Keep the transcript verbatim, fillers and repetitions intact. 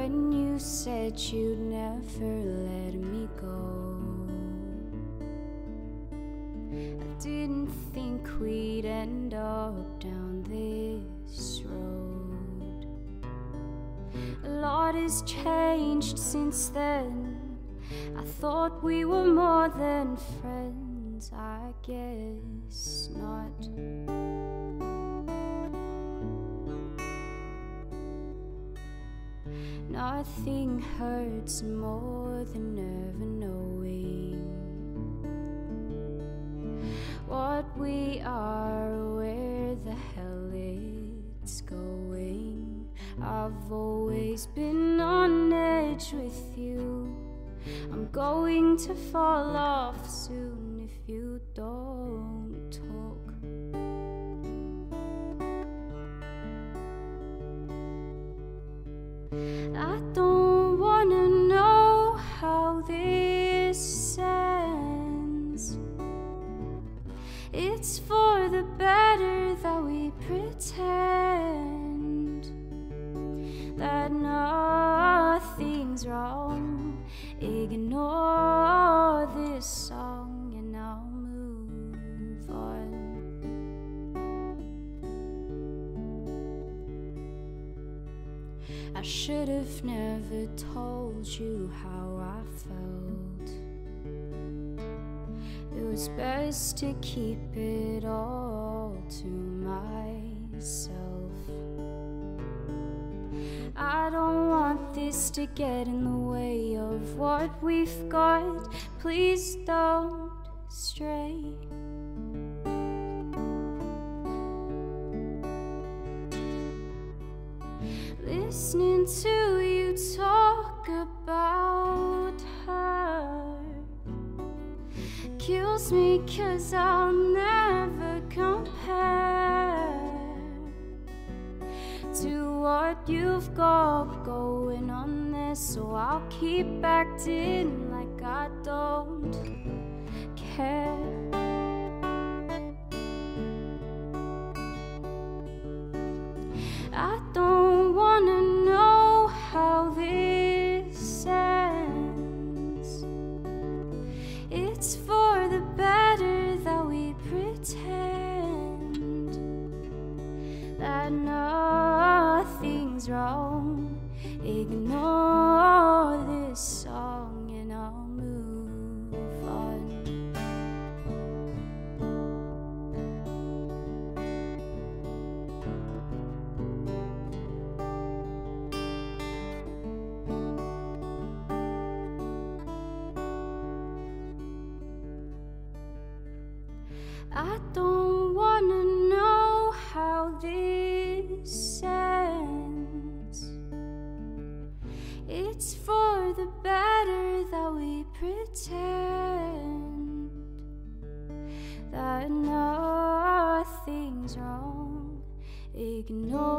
when you said you'd never let me go. I didn't think we'd end up down this road. A lot has changed since then. I thought we were more than friends. I guess not. Nothing hurts more than never knowing what we are, where the hell it's going. I've always been on edge with you. I'm going to fall off soon if you don't talk. I don't wanna know how this ends. It's for the better that we pretend that nothing's wrong. Ignore this song and I'll move on. I should have never told you how I felt. It was best to keep it all to myself. I don't want this to get in the way of what we've got. Please don't stray. Listening to you talk about her kills me, 'cause I'll never compare to what you've got going on there. So I'll keep acting like I don't care. I don't nothing's wrong. Ignore this song and I'll move on. I don't wanna know how this sense. It's for the better that we pretend that nothing's wrong. Ignore